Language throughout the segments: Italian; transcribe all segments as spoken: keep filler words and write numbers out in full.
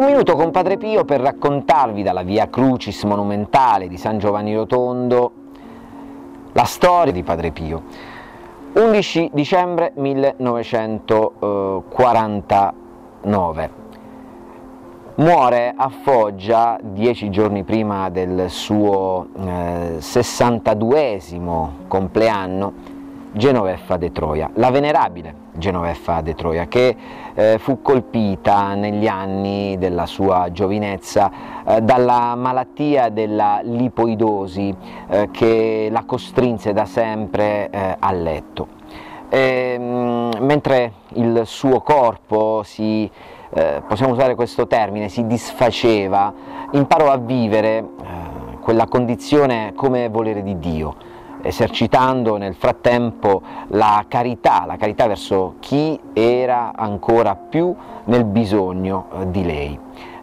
Un minuto con Padre Pio per raccontarvi dalla Via Crucis monumentale di San Giovanni Rotondo la storia di Padre Pio. undici dicembre millenovecentoquarantanove. Muore a Foggia dieci giorni prima del suo eh, sessantaduesimo compleanno Genoveffa de Troia, la venerabile Genoveffa de Troia, che eh, fu colpita negli anni della sua giovinezza eh, dalla malattia della lipoidosi eh, che la costrinse da sempre eh, a letto. E, mh, mentre il suo corpo si Eh, possiamo usare questo termine, si disfaceva, imparò a vivere eh, quella condizione come volere di Dio, esercitando nel frattempo la carità, la carità verso chi era ancora più nel bisogno eh, di lei.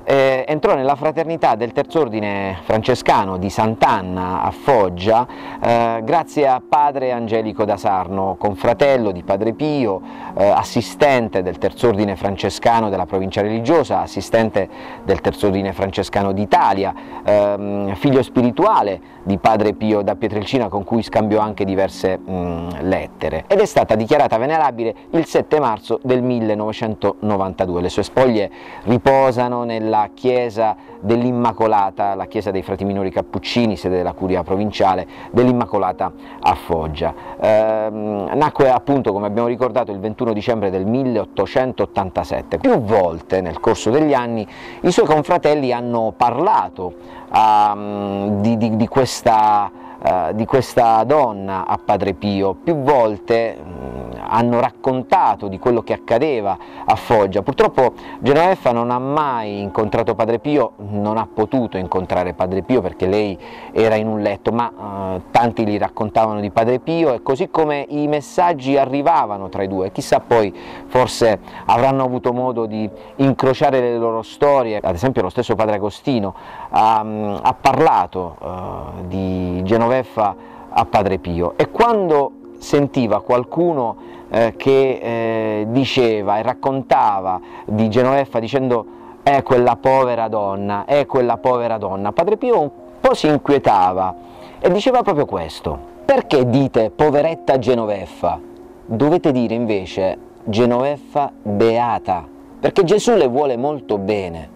Eh, entrò nella Fraternità del Terzo Ordine Francescano di Sant'Anna a Foggia eh, grazie a Padre Angelico da Sarno, confratello di Padre Pio, eh, assistente del Terzo Ordine Francescano della provincia religiosa, assistente del Terzo Ordine Francescano d'Italia, eh, figlio spirituale di Padre Pio da Pietrelcina, con cui scambiò anche diverse mh, lettere, ed è stata dichiarata venerabile il sette marzo del millenovecentonovantadue. Le sue spoglie riposano nella la chiesa dell'Immacolata, la chiesa dei frati minori cappuccini, sede della curia provinciale dell'Immacolata a Foggia. Eh, nacque appunto, come abbiamo ricordato, il ventuno dicembre del milleottocentottantasette. Più volte nel corso degli anni i suoi confratelli hanno parlato uh, di, di, di, questa, uh, di questa donna a Padre Pio, più volte uh, hanno raccontato di quello che accadeva a Foggia. Purtroppo Genoveffa non ha mai incontrato Padre Pio, non ha potuto incontrare Padre Pio perché lei era in un letto, ma eh, tanti gli raccontavano di Padre Pio, e così come i messaggi arrivavano tra i due. Chissà, poi forse avranno avuto modo di incrociare le loro storie. Ad esempio lo stesso Padre Agostino ha, ha parlato eh, di Genoveffa a Padre Pio, e quando sentiva qualcuno eh, che eh, diceva e raccontava di Genoveffa dicendo "è quella povera donna, è quella povera donna", Padre Pio un po' si inquietava e diceva proprio questo: "Perché dite poveretta Genoveffa? Dovete dire invece Genoveffa beata, perché Gesù le vuole molto bene,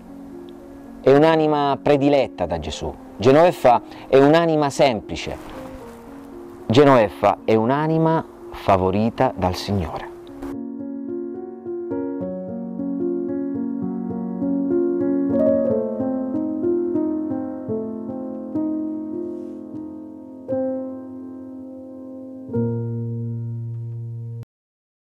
è un'anima prediletta da Gesù. Genoveffa è un'anima semplice. Genoveffa è un'anima favorita dal Signore."